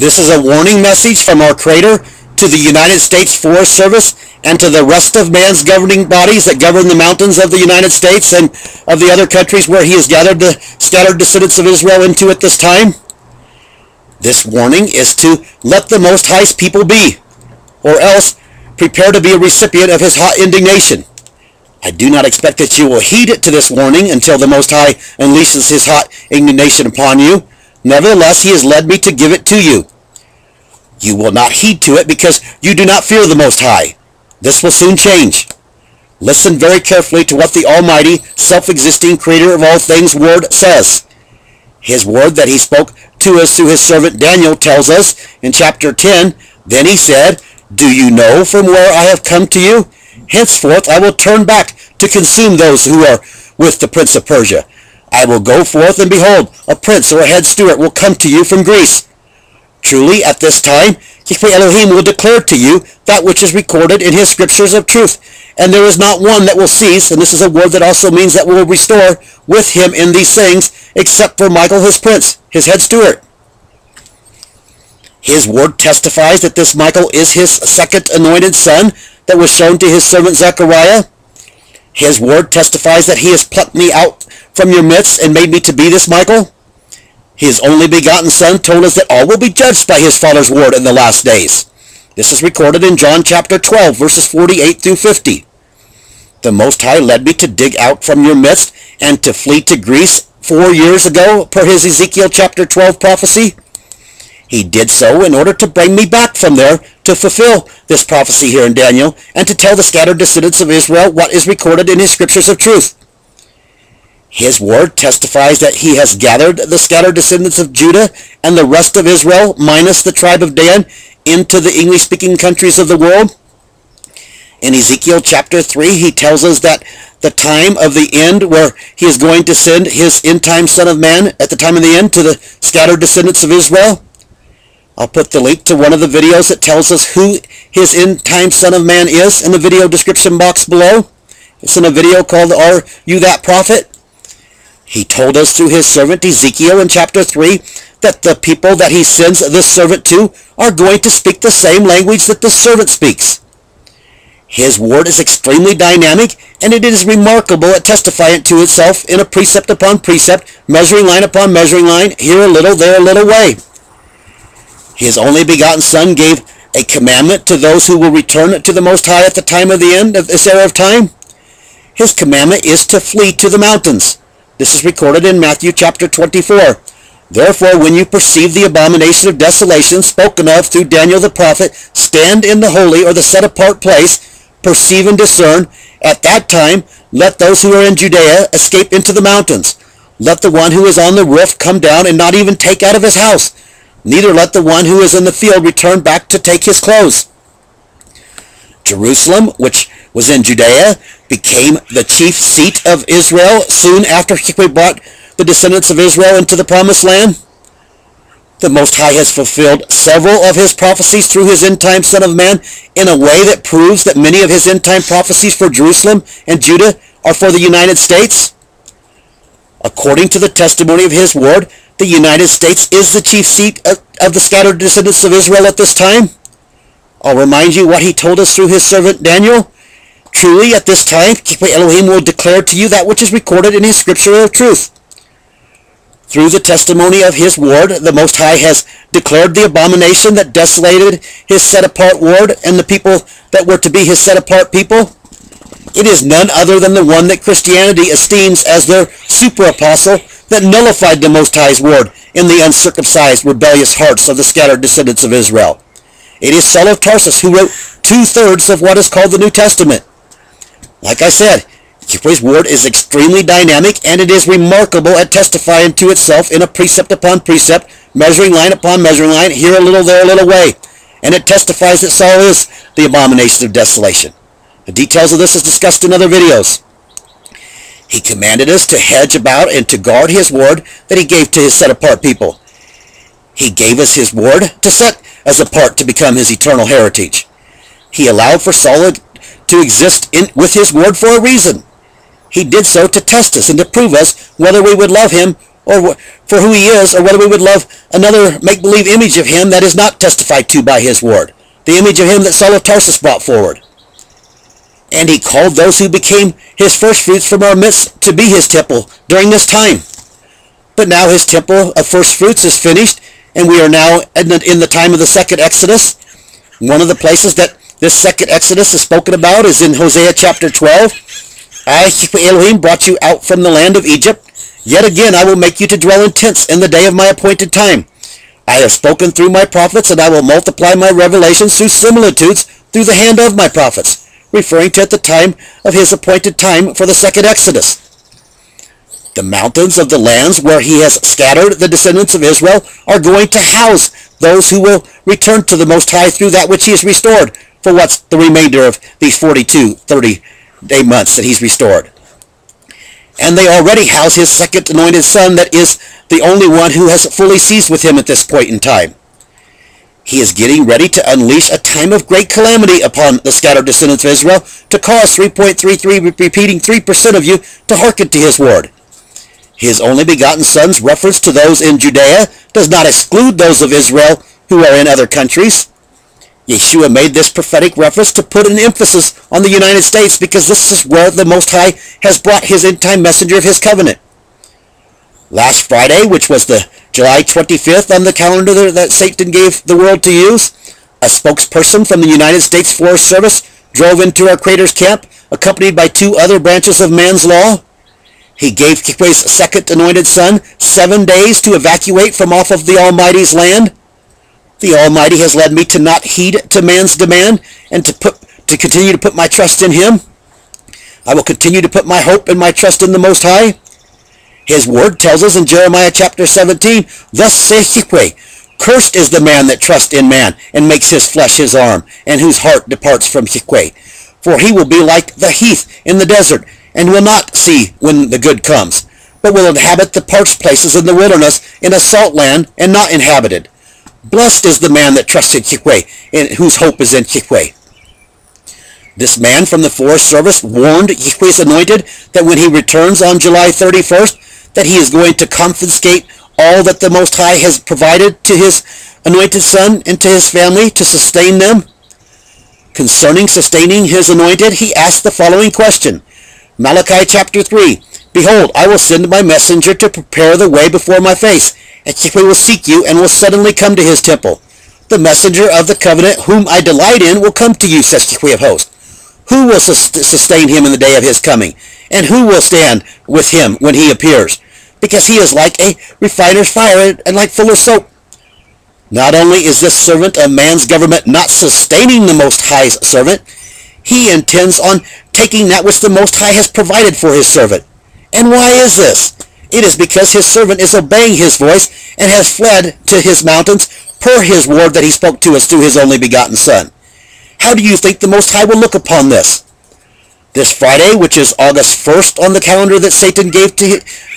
This is a warning message from our Creator to the United States Forest Service and to the rest of man's governing bodies that govern the mountains of the United States and of the other countries where he has gathered the scattered descendants of Israel into at this time. This warning is to let the Most High's people be, or else prepare to be a recipient of his hot indignation. I do not expect that you will heed it to this warning until the Most High unleashes his hot indignation upon you. Nevertheless, he has led me to give it to you. You will not heed to it because you do not fear the Most High. This will soon change. Listen very carefully to what the Almighty, self-existing Creator of all things Word says. His word that he spoke to us through his servant Daniel tells us in chapter 10, Then he said, Do you know from where I have come to you? Henceforth I will turn back to consume those who are with the prince of Persia. I will go forth, and behold, a prince or a head steward will come to you from Greece. Truly at this time Yahweh Elohim will declare to you that which is recorded in his scriptures of truth, and there is not one that will cease, and this is a word that also means that will restore with him in these things, except for Michael his prince, his head steward. His word testifies that this Michael is his second anointed son that was shown to his servant Zechariah. His word testifies that he has plucked me out from your midst and made me to be this Michael. His only begotten Son told us that all will be judged by his Father's word in the last days. This is recorded in John chapter 12, verses 48 through 50. The Most High led me to dig out from your midst and to flee to Greece 4 years ago, per his Ezekiel chapter 12 prophecy. He did so in order to bring me back from there to fulfill this prophecy here in Daniel and to tell the scattered descendants of Israel what is recorded in his scriptures of truth. His word testifies that he has gathered the scattered descendants of Judah and the rest of Israel, minus the tribe of Dan, into the English-speaking countries of the world. In Ezekiel chapter 3, he tells us that the time of the end where he is going to send his end-time Son of Man at the time of the end to the scattered descendants of Israel. I'll put the link to one of the videos that tells us who his end-time Son of Man is in the video description box below. It's in a video called Are You That Prophet? He told us through his servant Ezekiel in chapter 3 that the people that he sends this servant to are going to speak the same language that the servant speaks. His word is extremely dynamic, and it is remarkable at testifying to itself in a precept upon precept, measuring line upon measuring line, here a little, there a little way. His only begotten Son gave a commandment to those who will return to the Most High at the time of the end of this era of time. His commandment is to flee to the mountains. This is recorded in Matthew chapter 24. Therefore, when you perceive the abomination of desolation spoken of through Daniel the prophet, stand in the holy or the set-apart place, perceive and discern. At that time, let those who are in Judea escape into the mountains. Let the one who is on the roof come down and not even take out of his house. Neither let the one who is in the field return back to take his clothes. Jerusalem, which was in Judea, became the chief seat of Israel soon after he brought the descendants of Israel into the promised land. The Most High has fulfilled several of his prophecies through his end-time Son of Man in a way that proves that many of his end-time prophecies for Jerusalem and Judah are for the United States. According to the testimony of his word, the United States is the chief seat of the scattered descendants of Israel at this time. I'll remind you what he told us through his servant Daniel. Truly at this time, Yahweh Elohim will declare to you that which is recorded in his scripture of truth. Through the testimony of his word, the Most High has declared the abomination that desolated his set-apart ward and the people that were to be his set-apart people. It is none other than the one that Christianity esteems as their super-apostle that nullified the Most High's word in the uncircumcised, rebellious hearts of the scattered descendants of Israel. It is Saul of Tarsus who wrote two-thirds of what is called the New Testament. Like I said, Yahweh's word is extremely dynamic, and it is remarkable at testifying to itself in a precept upon precept, measuring line upon measuring line, here a little, there a little way. And it testifies that Saul is the abomination of desolation. The details of this is discussed in other videos. He commanded us to hedge about and to guard his word that he gave to his set-apart people. He gave us his word to set us apart to become his eternal heritage. He allowed for Saul to exist with his word for a reason. He did so to test us and to prove us whether we would love him or for who he is, or whether we would love another make-believe image of him that is not testified to by his word, the image of him that Saul of Tarsus brought forward. And he called those who became his firstfruits from our midst to be his temple during this time. But now his temple of firstfruits is finished, and we are now in the time of the second Exodus. One of the places that this second Exodus is spoken about is in Hosea chapter 12. I, Elohim, brought you out from the land of Egypt. Yet again I will make you to dwell in tents in the day of my appointed time. I have spoken through my prophets, and I will multiply my revelations through similitudes through the hand of my prophets, referring to at the time of his appointed time for the second Exodus. The mountains of the lands where he has scattered the descendants of Israel are going to house those who will return to the Most High through that which he has restored for what's the remainder of these 30-day months that he's restored. And they already house his second anointed son that is the only one who has fully ceased with him at this point in time. He is getting ready to unleash a time of great calamity upon the scattered descendants of Israel to cause 3.33, repeating 3% of you, to hearken to his word. His only begotten son's reference to those in Judea does not exclude those of Israel who are in other countries. Yeshua made this prophetic reference to put an emphasis on the United States because this is where the Most High has brought his end-time messenger of his covenant. Last Friday, which was the July 25th on the calendar that Satan gave the world to use, a spokesperson from the United States Forest Service drove into our Creator's camp, accompanied by two other branches of man's law. He gave Kikwe's second anointed son 7 days to evacuate from off of the Almighty's land. The Almighty has led me to not heed to man's demand and to continue to put my trust in him. I will continue to put my hope and my trust in the Most High. His word tells us in Jeremiah chapter 17, thus saith Yahweh, cursed is the man that trusts in man, and makes his flesh his arm, and whose heart departs from Yahweh. For he will be like the heath in the desert, and will not see when the good comes, but will inhabit the parched places in the wilderness, in a salt land, and not inhabited. Blessed is the man that trusts in Yahweh, and whose hope is in Yahweh. This man from the Forest Service warned Yahweh's anointed that when he returns on July 31st, that he is going to confiscate all that the Most High has provided to his anointed son and to his family to sustain them. Concerning sustaining his anointed, he asked the following question. Malachi chapter 3, behold, I will send my messenger to prepare the way before my face, and Yahweh will seek you and will suddenly come to his temple. The messenger of the covenant whom I delight in will come to you, says Yahweh of hosts. Who will sustain him in the day of his coming? And who will stand with him when he appears? Because he is like a refiner's fire and like full of soap. Not only is this servant of man's government not sustaining the Most High's servant, he intends on taking that which the Most High has provided for his servant. And why is this? It is because his servant is obeying his voice and has fled to his mountains per his word that he spoke to us through his only begotten son. How do you think the Most High will look upon this? This Friday, which is August 1st on the calendar that Satan gave to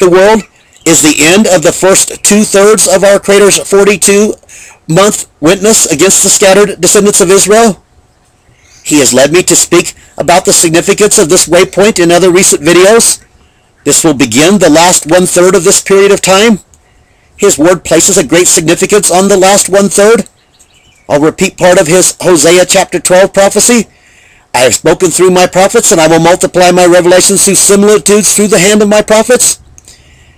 the world, is the end of the first two-thirds of our Creator's 42-month witness against the scattered descendants of Israel. He has led me to speak about the significance of this waypoint in other recent videos. This will begin the last one-third of this period of time. His word places a great significance on the last one-third. I'll repeat part of his Hosea chapter 12 prophecy. I have spoken through my prophets, and I will multiply my revelations through similitudes through the hand of my prophets.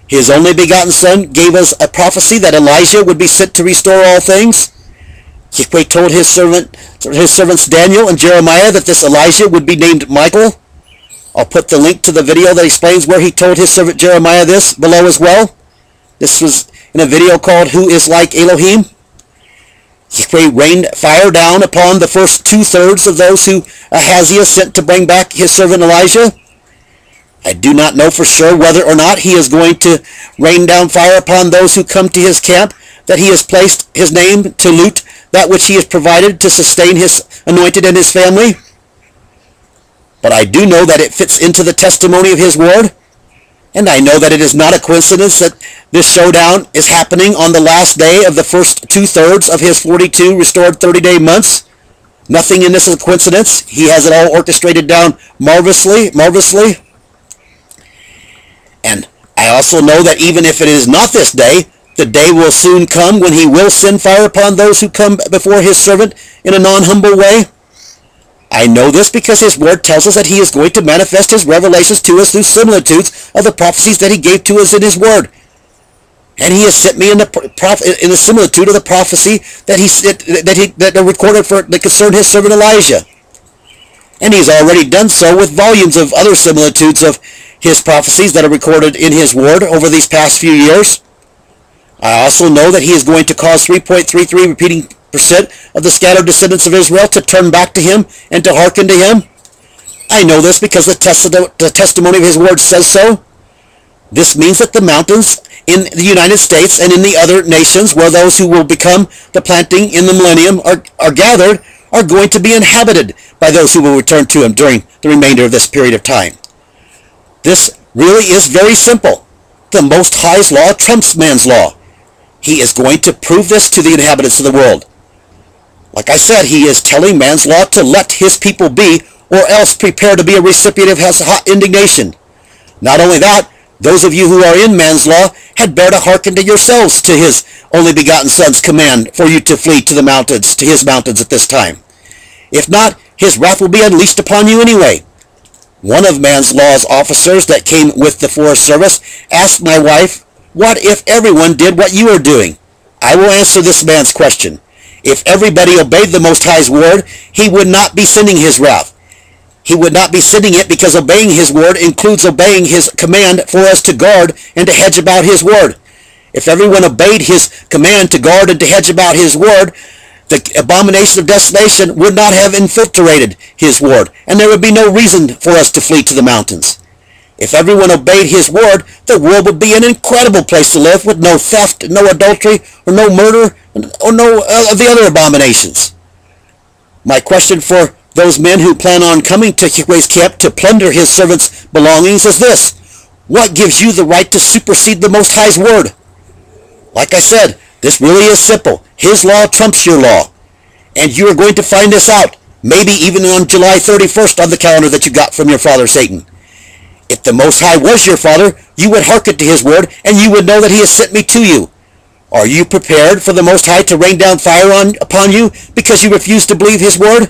His only begotten son gave us a prophecy that Elijah would be sent to restore all things. Yahweh told his servants Daniel and Jeremiah that this Elijah would be named Michael. I'll put the link to the video that explains where he told his servant Jeremiah this below as well. This was in a video called Who is Like Elohim? Yahweh rained fire down upon the first two-thirds of those who Ahaziah sent to bring back his servant Elijah. I do not know for sure whether or not he is going to rain down fire upon those who come to his camp, that he has placed his name to loot that which he has provided to sustain his anointed and his family. But I do know that it fits into the testimony of his word, and I know that it is not a coincidence that this showdown is happening on the last day of the first two-thirds of his 42 restored 30-day months. Nothing in this is a coincidence. He has it all orchestrated down marvelously. And I also know that even if it is not this day, the day will soon come when he will send fire upon those who come before his servant in a non-humble way. I know this because his word tells us that he is going to manifest his revelations to us through similitudes of the prophecies that he gave to us in his word. And he has sent me in the similitude of the prophecy that are recorded for that concern his servant Elijah. And he's already done so with volumes of other similitudes of his prophecies that are recorded in his word over these past few years. I also know that he is going to cause 3.33 percent of the scattered descendants of Israel to turn back to him and to hearken to him. I know this because the testimony of his word says so. This means that the mountains in the United States and in the other nations where those who will become the planting in the millennium are gathered are going to be inhabited by those who will return to him during the remainder of this period of time. This really is very simple. The Most High's law trumps man's law. He is going to prove this to the inhabitants of the world. Like I said, he is telling man's law to let his people be, or else prepare to be a recipient of his hot indignation. Not only that, those of you who are in man's law had better hearken to yourselves to his only begotten son's command for you to flee to the mountains, to his mountains at this time. If not, his wrath will be unleashed upon you anyway. One of man's law's officers that came with the Forest Service asked my wife, "What if everyone did what you are doing?" I will answer this man's question. If everybody obeyed the Most High's word, he would not be sending his wrath. He would not be sending it because obeying his word includes obeying his command for us to guard and to hedge about his word. If everyone obeyed his command to guard and to hedge about his word, the abomination of desolation would not have infiltrated his word, and there would be no reason for us to flee to the mountains. If everyone obeyed his word, the world would be an incredible place to live with no theft, no adultery, or no murder, or no of the other abominations. My question for those men who plan on coming to Yahweh's camp to plunder his servants' belongings is this: what gives you the right to supersede the Most High's word? Like I said, this really is simple. His law trumps your law. And you are going to find this out, maybe even on July 31st on the calendar that you got from your father Satan. If the Most High was your father, you would hearken to his word, and you would know that he has sent me to you. Are you prepared for the Most High to rain down fire upon you because you refuse to believe his word?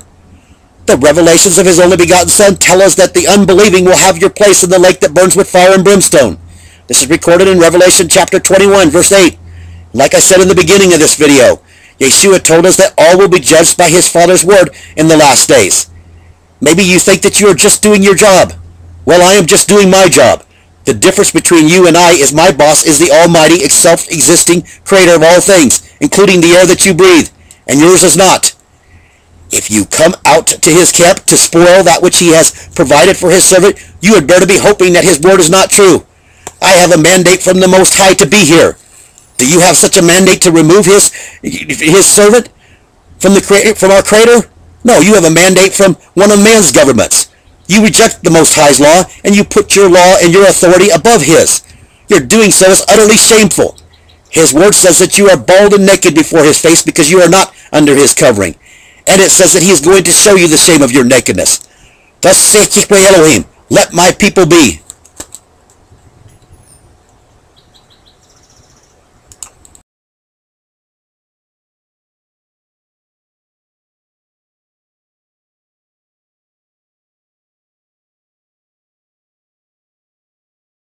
The revelations of his only begotten son tell us that the unbelieving will have your place in the lake that burns with fire and brimstone. This is recorded in Revelation chapter 21, verse 8. Like I said in the beginning of this video, Yeshua told us that all will be judged by his Father's word in the last days. Maybe you think that you are just doing your job. Well, I am just doing my job. The difference between you and I is my boss is the almighty, self-existing creator of all things, including the air that you breathe, and yours is not. If you come out to his camp to spoil that which he has provided for his servant, you had better be hoping that his word is not true. I have a mandate from the Most High to be here. Do you have such a mandate to remove his servant from our Creator? No, you have a mandate from one of man's governments. You reject the Most High's law, and you put your law and your authority above his. Your doing so is utterly shameful. His word says that you are bald and naked before his face because you are not under his covering. And it says that he is going to show you the shame of your nakedness. Thus saith Yahweh Elohim, let my people be.